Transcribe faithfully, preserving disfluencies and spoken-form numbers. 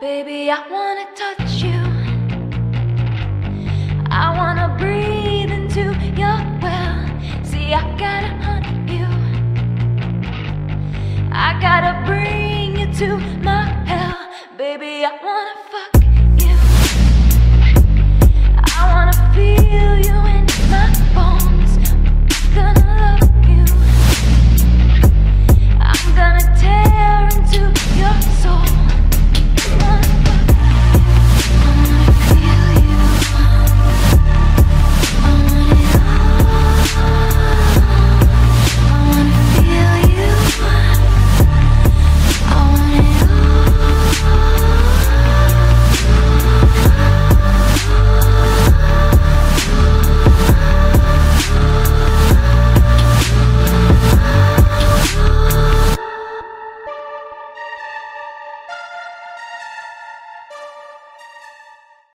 Baby, I wanna touch you. I wanna breathe into your well. See, I gotta hunt you. I gotta bring you to my hell. Baby, I wanna fuck.